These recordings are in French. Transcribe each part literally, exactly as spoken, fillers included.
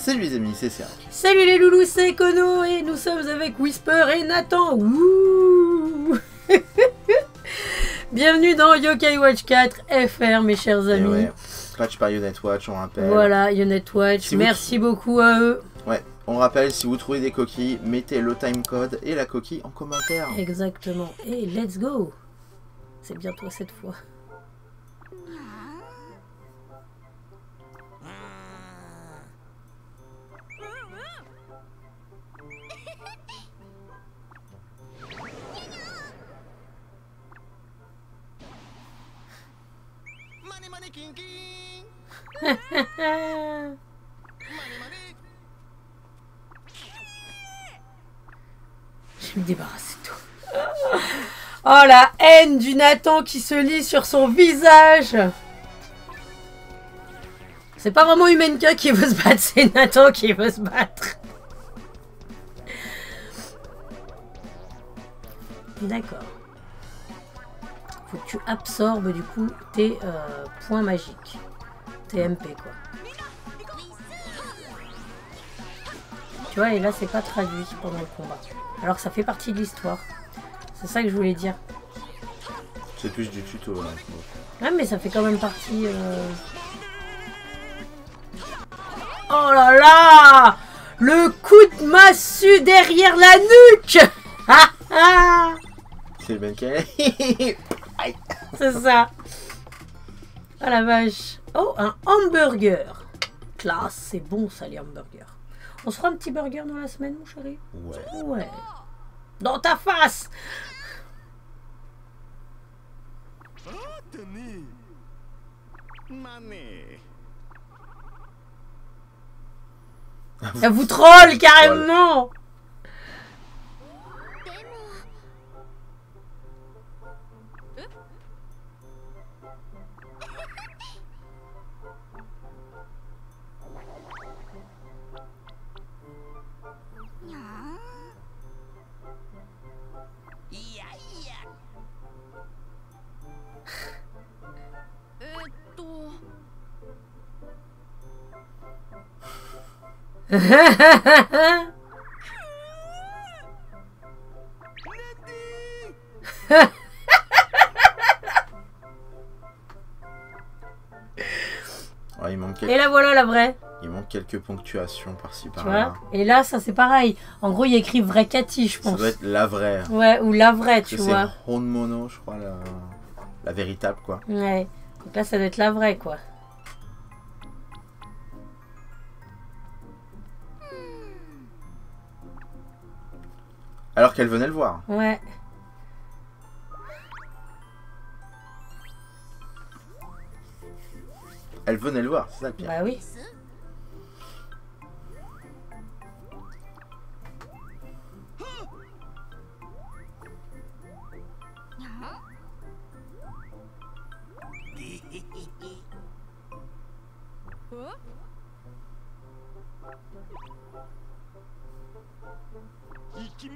Salut les amis, c'est Serge. Salut les loulous, c'est Kono et nous sommes avec Whisper et Nathan Wouh. Bienvenue dans Yokai Watch quatre F R, mes chers amis. Ouais, patch par YouNet Watch, on rappelle. Voilà, YouNet Watch, si merci vous... beaucoup à eux. Ouais, on rappelle, si vous trouvez des coquilles, mettez le timecode et la coquille en commentaire. Exactement, et let's go. C'est bien toi cette fois. Je vais me débarrasser de tout. Oh, la haine du Nathan qui se lit sur son visage. C'est pas vraiment Humanka qui veut se battre, c'est Nathan qui veut se battre. D'accord. Faut que tu absorbes du coup tes euh, points magiques. Tes M P quoi. Tu vois, et là c'est pas traduit pendant le combat. Alors que ça fait partie de l'histoire. C'est ça que je voulais dire. C'est plus du tuto là. Ouais, mais ça fait quand même partie... Euh... Oh là là! Le coup de massue derrière la nuque! Ah ah! C'est le même. C'est ça. Ah oh, la vache. Oh, un hamburger. Classe, c'est bon ça les hamburgers. On se fera un petit burger dans la semaine, mon chéri. Ouais. Ouais. Dans ta face. Ça vous troll carrément. Oh, il manque quelques... Et là voilà la vraie. Il manque quelques ponctuations par-ci par-là. Et là ça c'est pareil. En gros il écrit vrai Cathy je pense. Ça doit être la vraie. Ouais, ou la vraie tu vois. C'est Honmono je crois la... la véritable quoi. Ouais. Donc là ça doit être la vraie quoi. Alors qu'elle venait le voir. Ouais. Elle venait le voir, c'est ça le pire. Bah oui.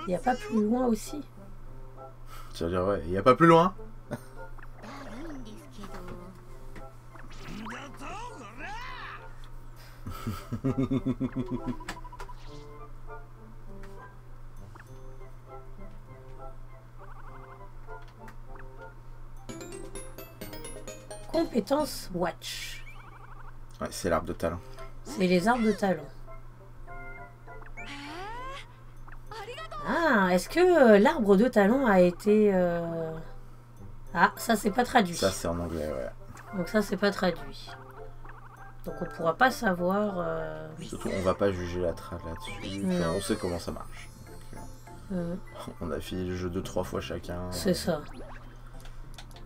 Il n'y a pas plus loin aussi. Tu vas dire, ouais, il n'y a pas plus loin. Compétence Watch. Ouais, c'est l'arbre de talent. C'est les arbres de talent. Ah, est-ce que l'arbre de talent a été... Euh... Ah, ça c'est pas traduit. Ça c'est en anglais, ouais. Donc ça c'est pas traduit. Donc on pourra pas savoir... Euh... Surtout on va pas juger la trad là-dessus. Enfin, on sait comment ça marche. Donc, euh... on a fini le jeu deux, trois fois chacun. C'est euh... ça.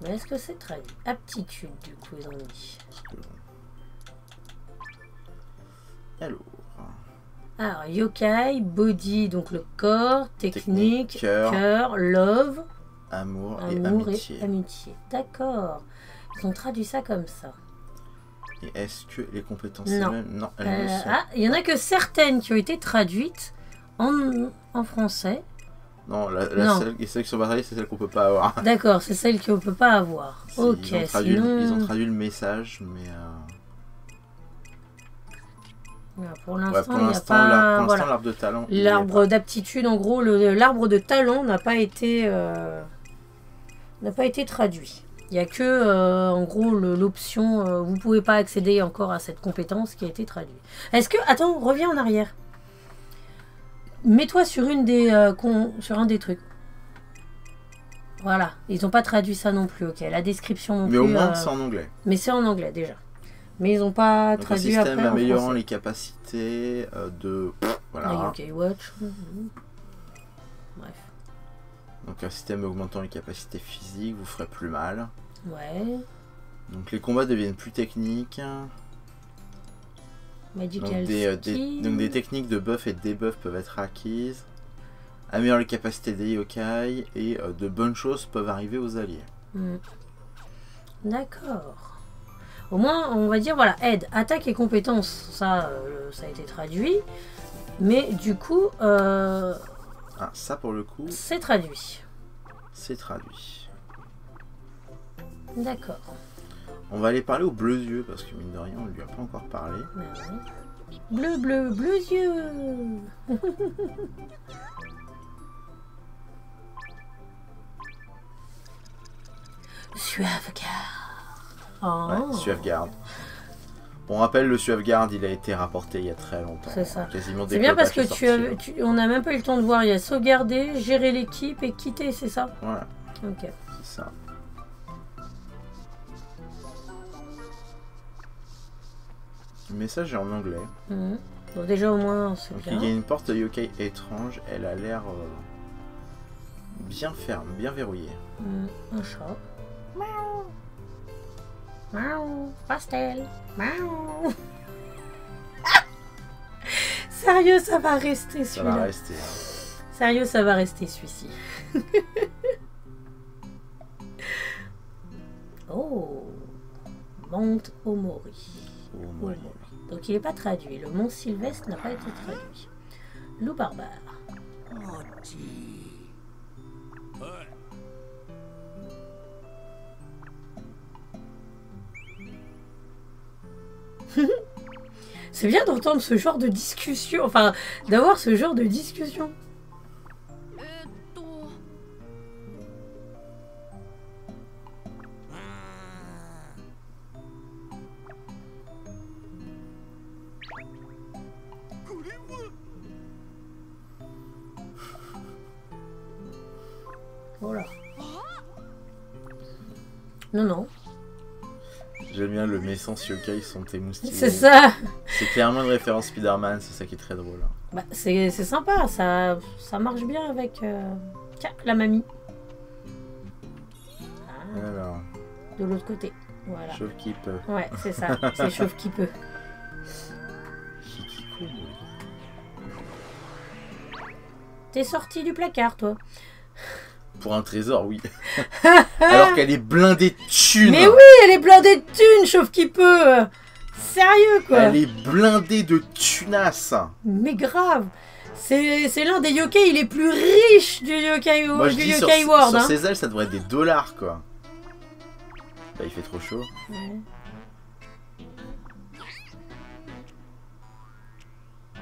Mais est-ce que c'est traduit? Aptitude du coup, ils ont dit. Allô. Alors, yokai, body, donc le corps, technique, technique cœur, cœur, love, amour, amour et amitié. amitié. D'accord. Ils ont traduit ça comme ça. Et est-ce que les compétences non. Elles non, elles euh, le sont. Ah, il y en a que certaines qui ont été traduites en, en français. Non, la, la non. Seule, celle qui sont pas traduites, c'est celle qu'on peut pas avoir. D'accord, c'est celle qu'on peut pas avoir. Si, ok, ils ont, traduit, sinon... ils ont traduit le message, mais... Euh... Voilà, pour l'instant, ouais, l'arbre voilà. de talent. L'arbre d'aptitude, en gros, l'arbre de talent n'a pas été euh, n'a pas été traduit. Il n'y a que, euh, en gros, l'option euh, vous ne pouvez pas accéder encore à cette compétence qui a été traduite. Est-ce que... Attends, reviens en arrière. Mets-toi sur, euh, sur un des trucs. Voilà. Ils n'ont pas traduit ça non plus. Ok, la description non plus. Mais au moins, euh, c'est en anglais. Mais c'est en anglais, déjà. Mais ils n'ont pas donc traduit après. Le système après améliorant en français. Les capacités euh, de... Pff, voilà. La Yokai Watch. Mmh. Bref. Donc un système augmentant les capacités physiques, vous ferez plus mal. Ouais. Donc les combats deviennent plus techniques. Magical donc, des, euh, des, donc des techniques de buff et de debuff peuvent être acquises. Améliore les capacités des yokai et euh, de bonnes choses peuvent arriver aux alliés. Mmh. D'accord. Au moins on va dire voilà, aide, attaque et compétences, ça, euh, ça a été traduit. Mais du coup... Euh... Ah, ça pour le coup... C'est traduit. C'est traduit. D'accord. On va aller parler aux bleus yeux, parce que mine de rien, on ne lui a pas encore parlé. Ouais. Bleu, bleu, bleus yeux. Suavegarde. Oh. Ouais, Suavegarde. On rappelle, le Suavegarde, il a été rapporté il y a très longtemps. C'est ça. C'est bien parce que tu as, tu, on n'a même pas eu le temps de voir. Il y a sauvegarder, gérer l'équipe et quitter, c'est ça? Voilà. Ok. C'est ça. Le message est en anglais. Mmh. Donc déjà au moins, c'est bien. Il y a une porte yokai étrange. Elle a l'air euh, bien ferme, bien verrouillée. Mmh. Un chat. Miaou. Maou, pastel, maou. Sérieux, ça va rester celui-là. Ça va rester. Sérieux, ça va rester celui-ci. Oh, Mont Omori. Omori. Donc il n'est pas traduit. Le Mont Sylvestre n'a pas été traduit. Loup Barbare. Oh, c'est bien d'entendre ce genre de discussion, enfin d'avoir ce genre de discussion. Voilà. Non, non. J'aime bien le message yokai sont émoustillés. C'est ça. C'est clairement une référence Spider-Man, c'est ça qui est très drôle. Bah, c'est sympa, ça, ça marche bien avec euh... Tiens, la mamie. Ah, alors. De l'autre côté, voilà. Chauve-qui-peut. Ouais, c'est ça, c'est Chauve-qui-peut. T'es sorti du placard, toi. Pour un trésor, oui. Alors qu'elle est blindée de thunes. Mais oui, elle est blindée de thunes, Chauve-qui-peut. Sérieux, quoi. Elle est blindée de thunas. Mais grave. C'est l'un des yokai les plus riches du yokai, Moi, du yokai sur, world. Sur hein. ses ailes, ça devrait être des dollars, quoi. Bah, il fait trop chaud. Ouais.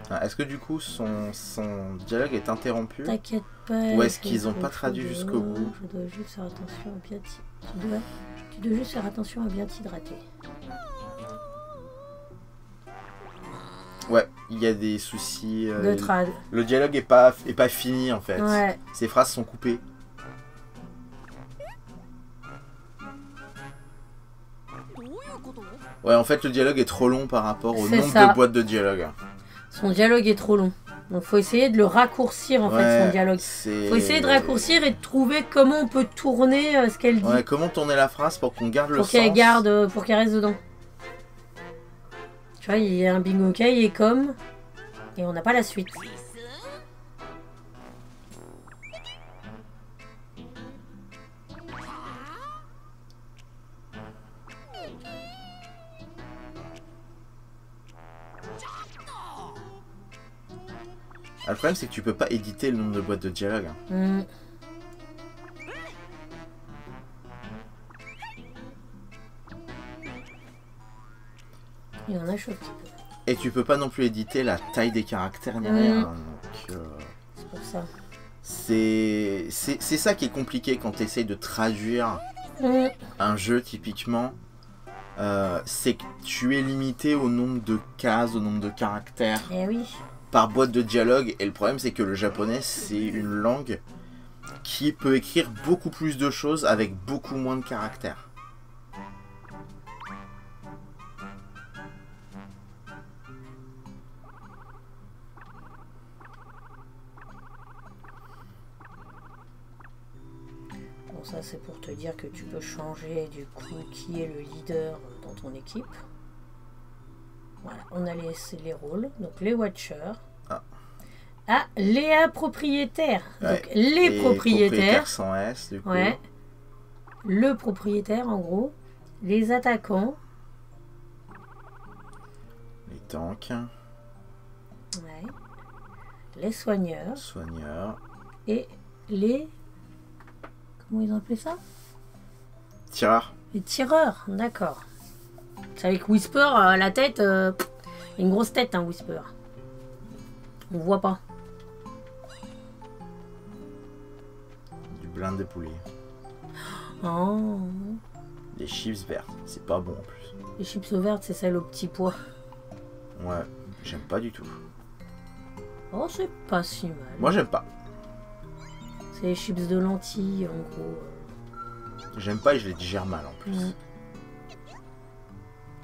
Ah, est-ce que du coup son, son dialogue est interrompu? T'inquiète pas. Ou est-ce qu'ils n'ont pas traduit jusqu'au bout? Tu dois juste faire attention à bien tu dois, tu dois juste faire attention à bien t'hydrater. Ouais, il y a des soucis. Euh, de trad. Le dialogue est pas est pas fini en fait. Ouais. Ces phrases sont coupées. Ouais, en fait le dialogue est trop long par rapport au nombre ça. de boîtes de dialogue. Son dialogue est trop long. Donc faut essayer de le raccourcir en ouais, fait son dialogue. Faut essayer de raccourcir et de trouver comment on peut tourner euh, ce qu'elle dit. Ouais, comment tourner la phrase pour qu'on garde pour le sens. Pour qu'elle garde, pour qu'elle reste dedans. Tu vois, il y a un bingo ok, il est comme et on n'a pas la suite. Ah, le problème, c'est que tu peux pas éditer le nombre de boîtes de dialogue. Mmh. Il y en a chaud un petit peu. Et tu peux pas non plus éditer la taille des caractères ni rien. Mmh. C'est euh, pour ça. C'est ça qui est compliqué quand tu essayes de traduire mmh. un jeu typiquement. Euh, c'est que tu es limité au nombre de cases, au nombre de caractères eh oui. par boîte de dialogue. Et le problème c'est que le japonais c'est une langue qui peut écrire beaucoup plus de choses avec beaucoup moins de caractères. Ça c'est pour te dire que tu peux changer du coup qui est le leader dans ton équipe. Voilà, on a laissé les rôles, donc les watchers. Ah, ah Léa propriétaire. Ouais. Donc les et propriétaires. Sans S, du coup. Ouais. Le propriétaire en gros. Les attaquants. Les tanks. Ouais. Les soigneurs. Soigneurs. Et les... Comment ils ont appelé ça? Tireurs. Les tireurs, d'accord. C'est avec Whisper, euh, la tête... Euh, une grosse tête, hein, Whisper. On voit pas. Du blinde de poulet. Oh. Les chips vertes, c'est pas bon en plus. Les chips vertes, c'est celle au petit pois. Ouais, j'aime pas du tout. Oh, c'est pas si mal. Moi, j'aime pas. C'est les chips de lentilles, en gros. J'aime pas et je les digère mal, en plus. Mmh.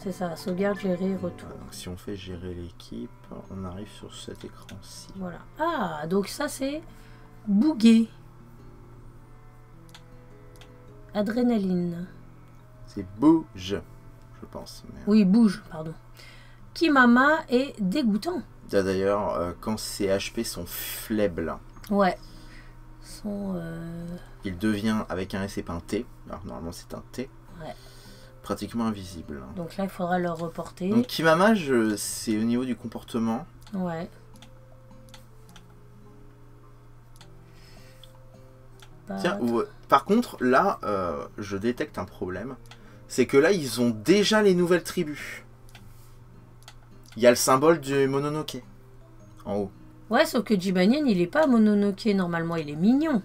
C'est ça, sauvegarde, gérer, retour. Voilà, donc si on fait gérer l'équipe, on arrive sur cet écran-ci. Voilà. Ah, donc ça, c'est bouguer. Adrénaline. C'est bouge, je pense. Mais... Oui, bouge, pardon. Kimama est dégoûtant. D'ailleurs, euh, quand ses H P sont faibles. Ouais. Son, euh... il devient avec un S et pas un T. Alors normalement c'est un T. Ouais. Pratiquement invisible. Donc là il faudra le reporter. Donc Kimama, c'est au niveau du comportement. Ouais. Tiens, ou, par contre là euh, je détecte un problème. C'est que là ils ont déjà les nouvelles tribus. Il y a le symbole du Mononoke en haut. Ouais, sauf que Jibanyan, il est pas Mononoke, normalement, il est mignon.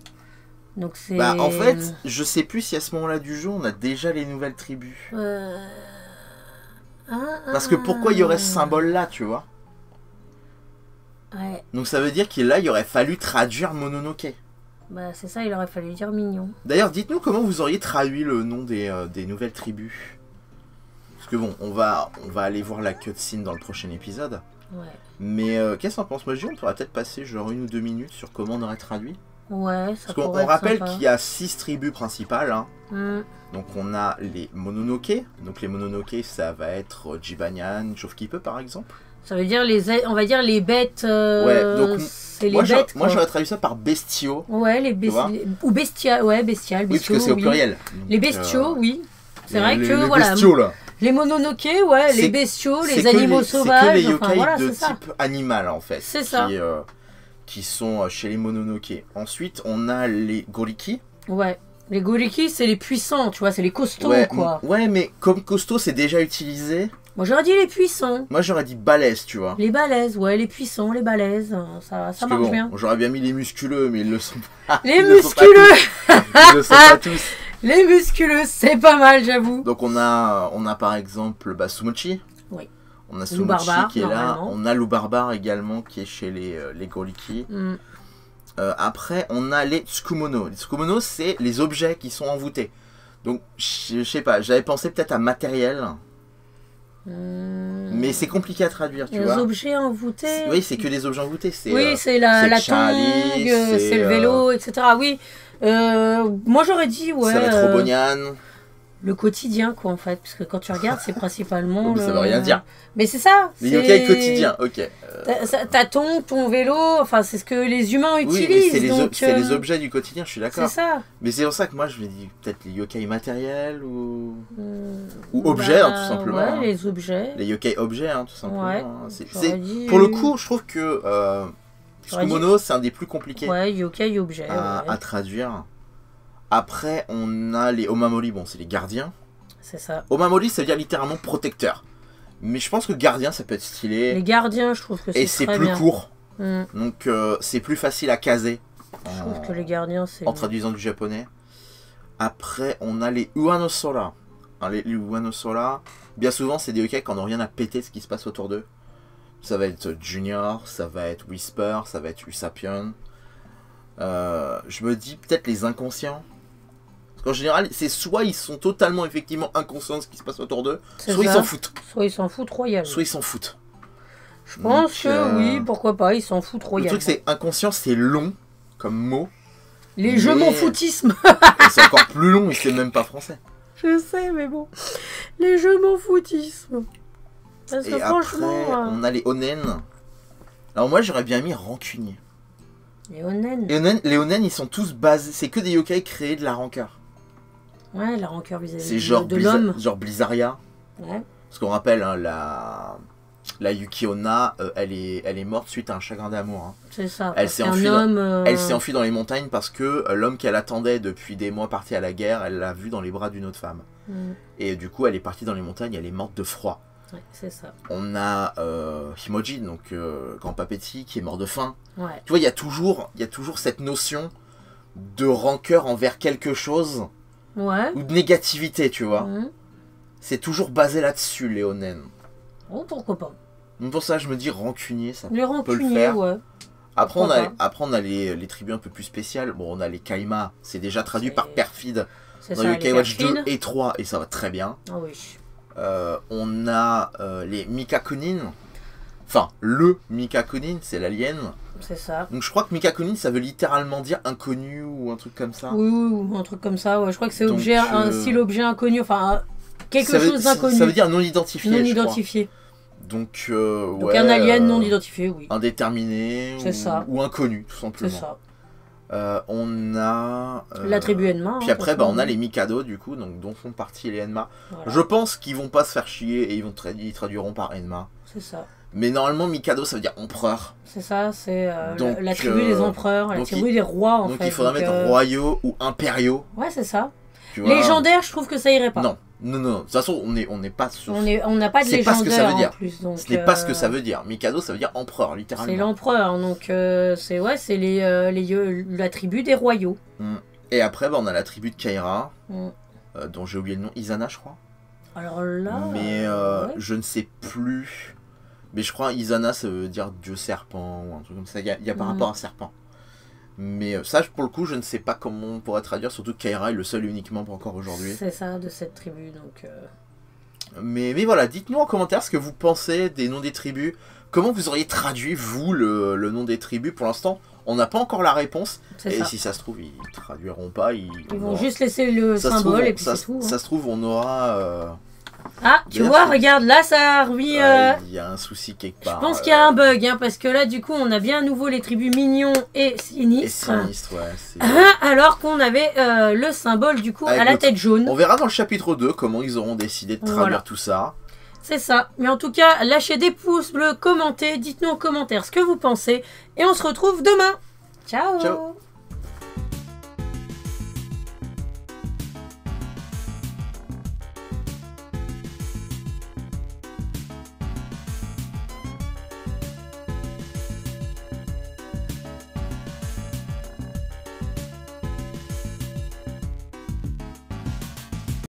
Donc c'est... Bah, en fait, je sais plus si à ce moment-là du jeu, on a déjà les nouvelles tribus. Euh... Ah, parce que pourquoi il y aurait ce symbole-là, tu vois? Ouais. Donc ça veut dire qu'il là, il aurait fallu traduire Mononoke. Bah, c'est ça, il aurait fallu dire mignon. D'ailleurs, dites-nous comment vous auriez traduit le nom des, euh, des nouvelles tribus. Parce que bon, on va, on va aller voir la cutscene dans le prochain épisode. Ouais. Mais euh, qu'est-ce qu'on pense, moi, on pourrait peut-être passer genre une ou deux minutes sur comment on aurait traduit. Ouais, ça. Parce qu'on rappelle qu'il y a six tribus principales. Hein. Mm. Donc on a les Mononoke. Donc les Mononoke, ça va être Jibanyan, Chauve-qui-peut par exemple. Ça veut dire les, on va dire les bêtes. Euh, ouais. Donc c'est les bêtes. Moi j'aurais traduit ça par bestiaux. Ouais, les bestiaux ou bestia, ouais, bestial. Bestiaux, oui, parce que c'est oui. au pluriel. Donc, les bestiaux, euh, oui. C'est vrai les, que les voilà. Bestiaux, là. Les Mononoke, ouais, les bestiaux, les animaux les, sauvages. C'est que les yokai enfin, voilà, de type ça. Animal, en fait. C'est ça. Qui, euh, qui sont chez les Mononoke. Ensuite, on a les Goriki. Ouais. Les Goriki, c'est les puissants, tu vois, c'est les costauds, ouais, quoi. Ouais, mais comme costaud, c'est déjà utilisé. Moi, j'aurais dit les puissants. Moi, j'aurais dit balèzes, tu vois. Les balèzes, ouais, les puissants, les balèzes, ça, ça marche bon, bien. J'aurais bien mis les musculeux, mais ils le sont pas. Les musculeux Ils le sont pas tous. Les musculeux, c'est pas mal, j'avoue. Donc on a, on a par exemple Basumochi. Oui. On a Basumochi qui est là. On a Loup Barbare également qui est chez les, euh, les Goriki. Mm. Euh, après, on a les Tsukumono. Les Tsukumono, c'est les objets qui sont envoûtés. Donc, je, je sais pas, j'avais pensé peut-être à matériel. Mm. Mais c'est compliqué à traduire, tu les vois. Les objets envoûtés. Oui, c'est que les objets envoûtés. Oui, euh, c'est la, la tongue, c'est le vélo, euh... et cetera. Oui. Euh, moi j'aurais dit ouais. Ça va être Robonyan. Euh, le quotidien quoi en fait, parce que quand tu regardes c'est principalement. Mais le... ça veut rien dire. Mais c'est ça. Les yokai quotidien, ok. Euh... T'as ton, ton vélo, enfin c'est ce que les humains utilisent. Oui, c'est les, euh... les objets du quotidien, je suis d'accord. C'est ça. Mais c'est pour ça que moi je me dis peut-être les yokai matériels ou euh, ou bah, objets hein, tout simplement. Ouais, hein. Les objets. Les yokai objets hein, tout simplement. Ouais, hein. c est, c est... Dit... Pour le coup je trouve que. Euh... Tsukumono, c'est un des plus compliqués ouais, yokai, objet, à, ouais. à traduire. Après, on a les Omamori, bon, c'est les gardiens. C'est ça. Omamori, ça veut dire littéralement protecteur. Mais je pense que gardien, ça peut être stylé. Les gardiens, je trouve que c'est très bien. Et c'est plus court. Mm. Donc, euh, c'est plus facile à caser. Je trouve que les gardiens, c'est... En traduisant du japonais. Après, on a les Uanosola. Alors, les, les Uanosola, bien souvent, c'est des yokai qui n'ont rien à péter ce qui se passe autour d'eux. Ça va être Junior, ça va être Whisper, ça va être Usapion. Euh, je me dis peut-être les inconscients. Parce qu'en général, c'est soit ils sont totalement, effectivement, inconscients de ce qui se passe autour d'eux, soit ils s'en foutent. Soit ils s'en foutent royal. Soit ils s'en foutent. Je pense Donc, que euh... oui, pourquoi pas, ils s'en foutent royal. Le truc, c'est inconscient, c'est long comme mot. Les mais... jeux m'en foutisme. C'est encore plus long, et c'est même pas français. Je sais, mais bon. Les jeux m'en foutisme. Parce que et franchement, après, euh... on a les onen. Alors moi, j'aurais bien mis rancunier. Les onen. Les onen, les onen ils sont tous basés. C'est que des yokai créés de la rancœur. Ouais, la rancœur vis-à-vis de, de l'homme. C'est genre Blizaria. Ouais. Parce qu'on rappelle, hein, la... la Yukiona, euh, elle, est, elle est morte suite à un chagrin d'amour. Hein. C'est ça. Elle s'est enfuie, euh... enfuie dans les montagnes parce que euh, l'homme qu'elle attendait depuis des mois parti à la guerre, elle l'a vu dans les bras d'une autre femme. Mm. Et du coup, elle est partie dans les montagnes, elle est morte de froid. Ouais, c'est ça. On a euh, Himoji, donc euh, grand papéti, qui est mort de faim. Ouais. Tu vois, il y a toujours cette notion de rancœur envers quelque chose. Ouais. Ou de négativité, tu vois. Mm. C'est toujours basé là-dessus, les onen. Oh, pourquoi pas. Donc pour ça, je me dis rancunier, ça les peut le faire. Ouais. Après, on a, après, on a les, les tribus un peu plus spéciales. Bon, on a les Kaima, c'est déjà traduit par perfide dans Yokai Watch deux et trois, et ça va très bien. Oh, oui. Euh, on a euh, les Mikakunin, enfin, le Mikakunin, c'est l'alien. C'est ça. Donc je crois que Mikakunin, ça veut littéralement dire inconnu ou un truc comme ça. Oui, oui, ou un truc comme ça, ouais. Je crois que c'est objet, euh... un style objet inconnu, enfin... Quelque ça chose d'inconnu. Ça veut dire non identifié. Non je identifié. Crois. Donc, euh, Donc ouais, un alien non identifié, oui. Indéterminé. Ou, ça. Ou inconnu, tout simplement. C'est ça. Euh, on a. Euh, La tribu Enma. Puis hein, après, bah, on a les Mikado, du coup, donc, dont font partie les Enma. Voilà. Je pense qu'ils vont pas se faire chier et ils, vont tra ils traduiront par Enma. C'est ça. Mais normalement, Mikado, ça veut dire empereur. C'est ça, c'est euh, la, la tribu euh, des empereurs, la tribu il, des rois, en donc fait. Donc il faudra donc, mettre euh... royaux ou impériaux. Ouais, c'est ça. Légendaire, je trouve que ça irait pas. Non, non, non. De toute façon, on n'est on est pas sur. On n'a pas de légendaire. C'est pas ce que ça veut dire. Plus, donc, ce n'est euh... pas ce que ça veut dire. Mikado, ça veut dire empereur, littéralement. C'est l'empereur, donc euh, c'est ouais, c'est les, euh, les la tribu des royaux. Mm. Et après, bah, on a la tribu de Kaira, mm. euh, dont j'ai oublié le nom, Izana, je crois. Alors là. Mais euh, ouais. Je ne sais plus. Mais je crois Izana, ça veut dire dieu serpent ou un truc comme ça. Il y a, y a par mm. rapport à un serpent. Mais ça, pour le coup, je ne sais pas comment on pourrait traduire, surtout que Kaira est le seul uniquement pour encore aujourd'hui. C'est ça, de cette tribu, donc... Euh... Mais, mais voilà, dites-nous en commentaire ce que vous pensez des noms des tribus. Comment vous auriez traduit, vous, le, le nom des tribus? Pour l'instant, on n'a pas encore la réponse. Et ça. Si ça se trouve, ils traduiront pas. Ils, ils vont aura... juste laisser le ça symbole trouve, et puis c'est tout. Hein. Ça se trouve, on aura... Euh... Ah, tu vois, trucs. Regarde, là, ça a remis... Il euh... ouais, y a un souci quelque part. Je pense euh... qu'il y a un bug, hein, parce que là, du coup, on a bien à nouveau les tribus mignons et sinistres. Et sinistres, ouais. Alors qu'on avait euh, le symbole, du coup, avec à la tête jaune. On verra dans le chapitre deux comment ils auront décidé de traduire voilà. tout ça. C'est ça. Mais en tout cas, lâchez des pouces bleus, commentez, dites-nous en commentaire ce que vous pensez. Et on se retrouve demain. Ciao. Ciao.